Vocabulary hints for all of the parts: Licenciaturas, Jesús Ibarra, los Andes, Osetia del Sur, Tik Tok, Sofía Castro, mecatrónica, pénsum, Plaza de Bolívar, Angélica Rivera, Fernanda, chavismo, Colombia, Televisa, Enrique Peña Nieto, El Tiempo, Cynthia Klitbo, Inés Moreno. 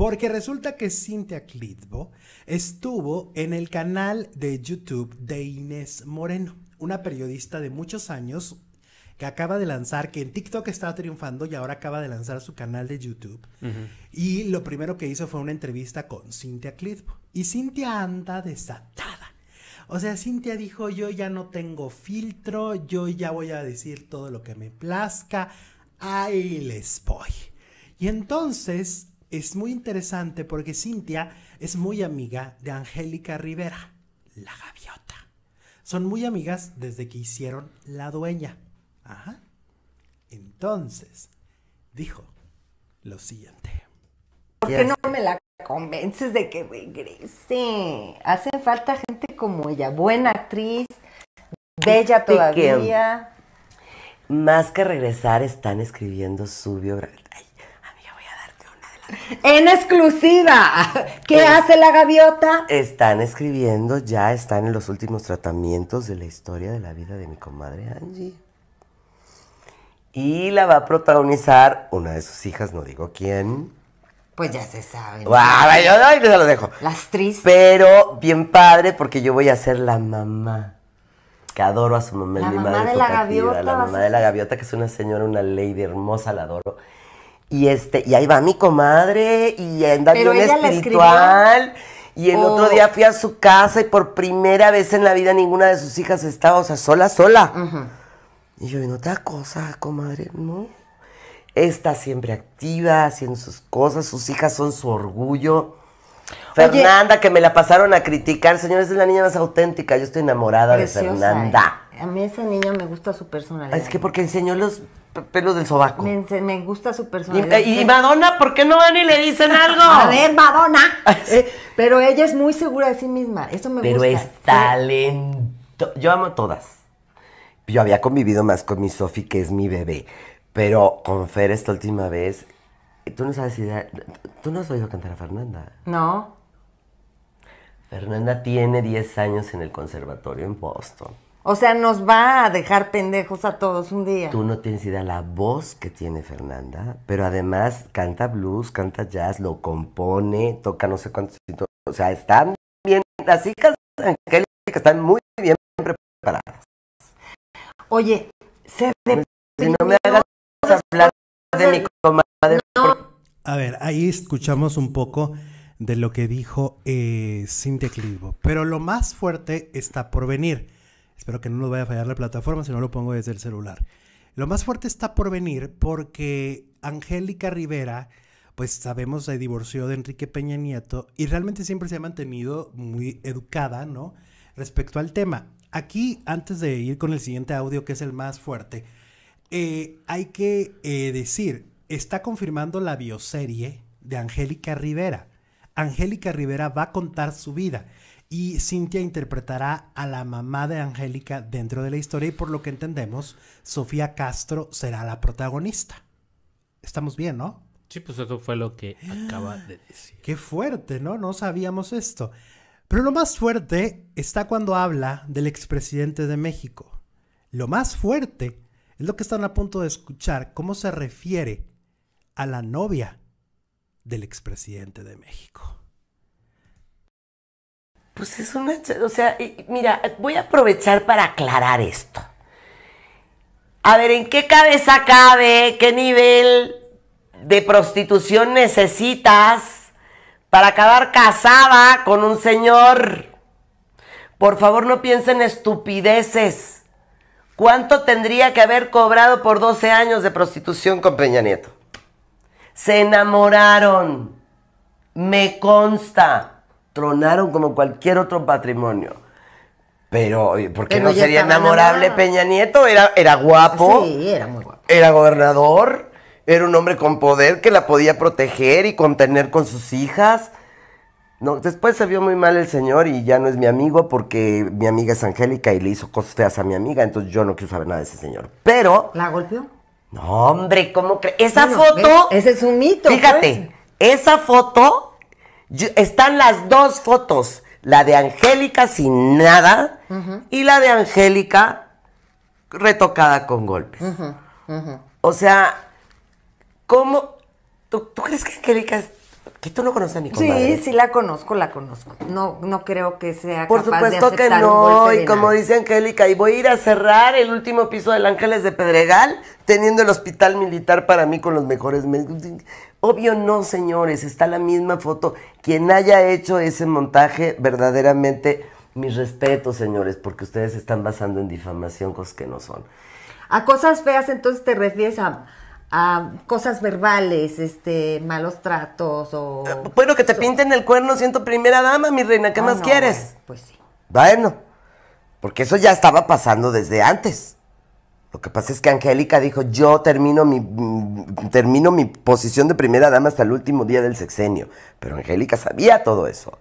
Porque resulta que Cynthia Klitbo estuvo en el canal de YouTube de Inés Moreno, una periodista de muchos años que acaba de lanzar, que en TikTok está triunfando y ahora acaba de lanzar su canal de YouTube. Y lo primero que hizo fue una entrevista con Cynthia Klitbo. Y Cynthia anda desatada. O sea, Cynthia dijo, yo ya no tengo filtro, yo ya voy a decir todo lo que me plazca, ahí les voy. Y entonces es muy interesante porque Cynthia es muy amiga de Angélica Rivera, la gaviota. Son muy amigas desde que hicieron La Dueña. Ajá. Entonces, dijo lo siguiente. ¿Por qué no me la convences de que regrese? Hace falta gente como ella, buena actriz, bella todavía. Más que regresar, están escribiendo su biografía. Ay, amiga, voy a darte una de las... ¡En exclusiva! ¿Qué hace la gaviota? Están escribiendo, ya están en los últimos tratamientos de la historia de la vida de mi comadre Angie. Y la va a protagonizar una de sus hijas, no digo quién. Pues ya se sabe. ¡Wow! Yo se lo dejo. Las tristes. Pero bien padre, porque yo voy a ser la mamá. Que adoro a su mamá. La mamá de la gaviota. La mamá de la gaviota, que es una señora, una lady hermosa, la adoro. Y y ahí va mi comadre, y anda bien espiritual. Y el otro día fui a su casa y por primera vez en la vida ninguna de sus hijas estaba, o sea, sola. Ajá. Y yo, ¿no otra cosa, comadre? No. Está siempre activa, haciendo sus cosas. Sus hijas son su orgullo. Fernanda, oye, que me la pasaron a criticar. Señores, es la niña más auténtica. Yo estoy enamorada de Fernanda. A mí esa niña me gusta su personalidad. Es que porque enseñó los pelos del sobaco. Me gusta su personalidad. Y Madonna, ¿por qué no van y le dicen algo? A ver, Madonna. Pero ella es muy segura de sí misma. Eso me gusta. Pero es talento. Yo amo todas. Yo había convivido más con mi Sofi, que es mi bebé, pero con Fer esta última vez, tú no sabes si... ¿Tú no has oído cantar a Fernanda? No. Fernanda tiene 10 años en el conservatorio en Boston. O sea, nos va a dejar pendejos a todos un día. Tú no tienes idea la voz que tiene Fernanda, pero además canta blues, canta jazz, lo compone, toca no sé cuántos... O sea, están bien... Las hijas de Angélica están muy bien preparadas. Oye, se deprimió. Si no me hagas hablar de mi comadre. No. A ver, ahí escuchamos un poco de lo que dijo Cynthia Klitbo. Pero lo más fuerte está por venir. Espero que no nos vaya a fallar la plataforma, si no lo pongo desde el celular. Lo más fuerte está por venir porque Angélica Rivera, pues sabemos, se divorció de Enrique Peña Nieto y realmente siempre se ha mantenido muy educada, ¿no? Respecto al tema. Aquí, antes de ir con el siguiente audio, que es el más fuerte, hay que decir, está confirmando la bioserie de Angélica Rivera. Angélica Rivera va a contar su vida y Cynthia interpretará a la mamá de Angélica dentro de la historia y por lo que entendemos, Sofía Castro será la protagonista. Estamos bien, ¿no? Sí, pues eso fue lo que acaba de decir. ¡Qué fuerte!, ¿no? No sabíamos esto. Pero lo más fuerte está cuando habla del expresidente de México. Lo más fuerte es lo que están a punto de escuchar, cómo se refiere a la novia del expresidente de México. Pues es una... O sea, mira, voy a aprovechar para aclarar esto. A ver, ¿en qué cabeza cabe? ¿Qué nivel de prostitución necesitas para acabar casada con un señor? Por favor, no piensen estupideces. ¿Cuánto tendría que haber cobrado por 12 años de prostitución con Peña Nieto? Se enamoraron. Me consta. Tronaron como cualquier otro patrimonio. Pero, ¿por qué no sería enamorable Peña Nieto? Era guapo. Sí, era muy guapo. Era gobernador. Era un hombre con poder que la podía proteger y contener con sus hijas. No, después se vio muy mal el señor y ya no es mi amigo porque mi amiga es Angélica y le hizo cosas feas a mi amiga, entonces yo no quiero saber nada de ese señor. Pero... ¿La golpeó? No, hombre, ¿cómo crees? Esa foto... Ves, ese es un mito. Fíjate, pues. Esa foto... Están las dos fotos. La de Angélica sin nada y la de Angélica retocada con golpes. O sea... ¿Cómo? ¿Tú crees que Angélica Que tú no conoces a mi comadre. Sí, sí la conozco, la conozco. No creo que sea capaz de aceptar. Por supuesto que no, y como dice Angélica, y voy a ir a cerrar el último piso del Ángeles de Pedregal teniendo el hospital militar para mí con los mejores médicos. Obvio no, señores, está la misma foto. Quien haya hecho ese montaje, verdaderamente, mis respetos, señores, porque ustedes están basando en difamación cosas que no son. A cosas feas, entonces, te refieres a cosas verbales, malos tratos o... Bueno, que te pinten el cuerno siendo primera dama, mi reina, ¿qué más quieres? Bueno, pues sí. Bueno, porque eso ya estaba pasando desde antes. Lo que pasa es que Angélica dijo, yo termino mi posición de primera dama hasta el último día del sexenio. Pero Angélica sabía todo eso.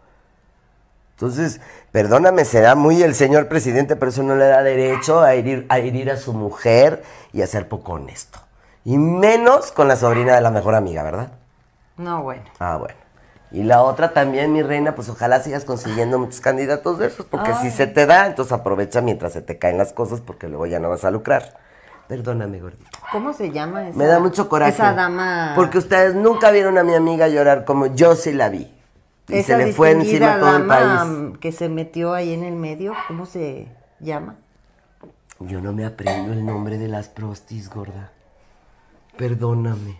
Entonces, perdóname, será muy el señor presidente, pero eso no le da derecho a herir a su mujer y a ser poco honesto. Y menos con la sobrina de la mejor amiga, ¿verdad? No, bueno. Ah, bueno. Y la otra también, mi reina, pues ojalá sigas consiguiendo muchos candidatos de esos, porque si se te da, entonces aprovecha mientras se te caen las cosas, porque luego ya no vas a lucrar. Perdóname, gordito. ¿Cómo se llama esa? Me da mucho coraje. Esa dama... Porque ustedes nunca vieron a mi amiga llorar como yo sí la vi. Y esa se le fue encima todo el país. Que se metió ahí en el medio, ¿cómo se llama? Yo no me aprendo el nombre de las prostis, gorda. Perdóname.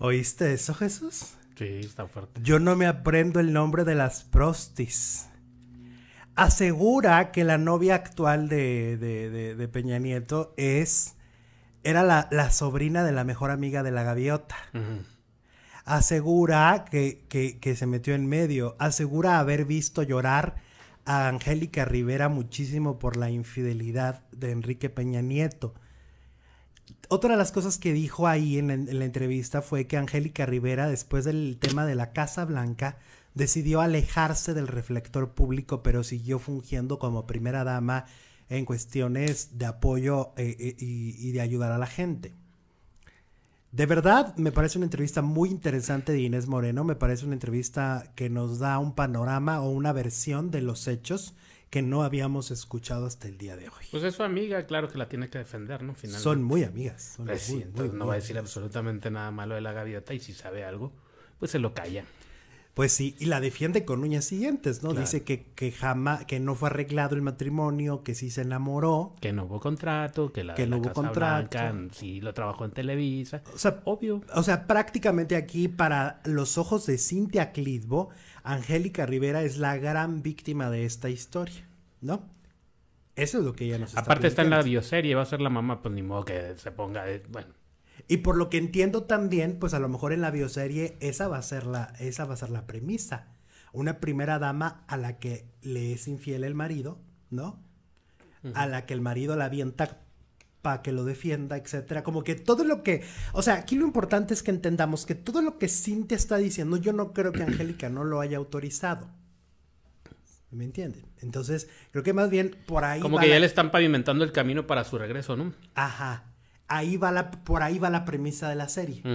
¿Oíste eso, Jesús? Sí, está fuerte. Yo no me aprendo el nombre de las prostis. Asegura que la novia actual de Peña Nieto era la sobrina de la mejor amiga de la gaviota. Uh-huh. Asegura que se metió en medio. Asegura haber visto llorar a Angélica Rivera muchísimo por la infidelidad de Enrique Peña Nieto. Otra de las cosas que dijo ahí en la entrevista fue que Angélica Rivera, después del tema de la Casa Blanca, decidió alejarse del reflector público, pero siguió fungiendo como primera dama en cuestiones de apoyo y de ayudar a la gente. De verdad, me parece una entrevista muy interesante de Inés Moreno. Me parece una entrevista que nos da un panorama o una versión de los hechos que no habíamos escuchado hasta el día de hoy. Pues es su amiga, claro que la tiene que defender, ¿no? Finalmente. Son muy amigas. Son pues muy, sí, entonces muy, no va a decir absolutamente nada malo de la gaviota, y si sabe algo, pues se lo calla. Pues sí, y la defiende con uñas y dientes, ¿no? Claro. Dice que jamás, que no fue arreglado el matrimonio, que sí se enamoró. Que no hubo contrato, que no hubo contrato. Sí lo trabajó en Televisa. O sea, obvio. O sea, prácticamente aquí, para los ojos de Cynthia Klitbo, Angélica Rivera es la gran víctima de esta historia, ¿no? Eso es lo que ella nos está aparte planteando. Está en la bioserie, va a ser la mamá, pues ni modo que se ponga, bueno. Y por lo que entiendo también, pues a lo mejor en la bioserie esa va a ser la premisa. Una primera dama a la que le es infiel el marido, ¿no? Uh-huh. A la que el marido la avienta para que lo defienda, etcétera. Como que todo lo que... O sea, aquí lo importante es que entendamos que todo lo que Cynthia está diciendo, yo no creo que Angélica no lo haya autorizado. ¿Me entienden? Entonces, creo que más bien por ahí... Como que ya le están pavimentando el camino para su regreso, ¿no? Ajá. Por ahí va la premisa de la serie. Mm.